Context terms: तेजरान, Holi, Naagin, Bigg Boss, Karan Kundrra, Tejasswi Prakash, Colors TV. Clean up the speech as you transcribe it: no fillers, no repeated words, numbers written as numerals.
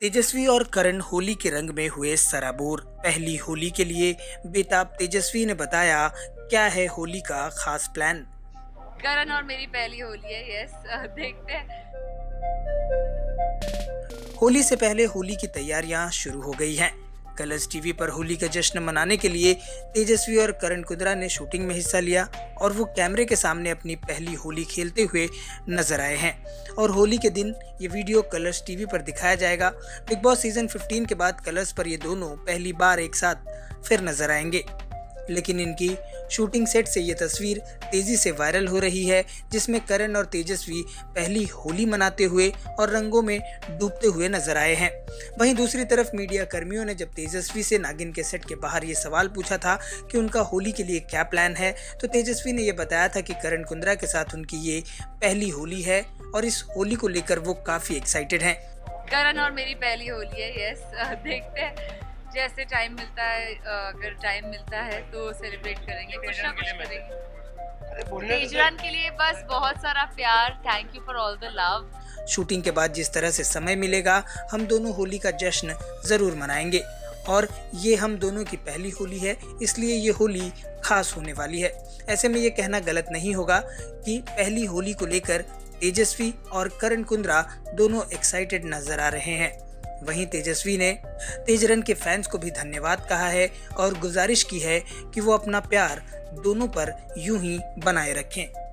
तेजस्वी और करण होली के रंग में हुए सराबोर। पहली होली के लिए बेताब तेजस्वी ने बताया क्या है होली का खास प्लान। करण और मेरी पहली होली है, यस, देखते हैं। होली से पहले होली की तैयारियां शुरू हो गई हैं। कलर्स टीवी पर होली का जश्न मनाने के लिए तेजस्वी और करण कुंद्रा ने शूटिंग में हिस्सा लिया और वो कैमरे के सामने अपनी पहली होली खेलते हुए नजर आए हैं। और होली के दिन ये वीडियो कलर्स टीवी पर दिखाया जाएगा। बिग बॉस सीजन 15 के बाद कलर्स पर ये दोनों पहली बार एक साथ फिर नजर आएंगे, लेकिन इनकी शूटिंग सेट से ये तस्वीर तेजी से वायरल हो रही है जिसमें करण और तेजस्वी पहली होली मनाते हुए और रंगों में डूबते हुए नजर आए हैं। वहीं दूसरी तरफ मीडिया कर्मियों ने जब तेजस्वी से नागिन के सेट के बाहर ये सवाल पूछा था कि उनका होली के लिए क्या प्लान है, तो तेजस्वी ने यह बताया था कि करण कुंद्रा के साथ उनकी ये पहली होली है और इस होली को लेकर वो काफी एक्साइटेड हैं। करण और मेरी पहली होली है, यस, देखते हैं, जैसे टाइम मिलता है, अगर टाइम मिलता है तो सेलिब्रेट करेंगे, कुछ ना कुछ करेंगे। तेजरान के लिए बस बहुत सारा प्यार, thank you for all the love. Shooting के बाद जिस तरह से समय मिलेगा हम दोनों होली का जश्न जरूर मनाएंगे और ये हम दोनों की पहली होली है, इसलिए ये होली खास होने वाली है। ऐसे में ये कहना गलत नहीं होगा कि पहली होली को लेकर तेजस्वी और करण कुंद्रा दोनों एक्साइटेड नजर आ रहे हैं। वहीं तेजस्वी ने तेजरन के फैंस को भी धन्यवाद कहा है और गुजारिश की है कि वो अपना प्यार दोनों पर यूं ही बनाए रखें।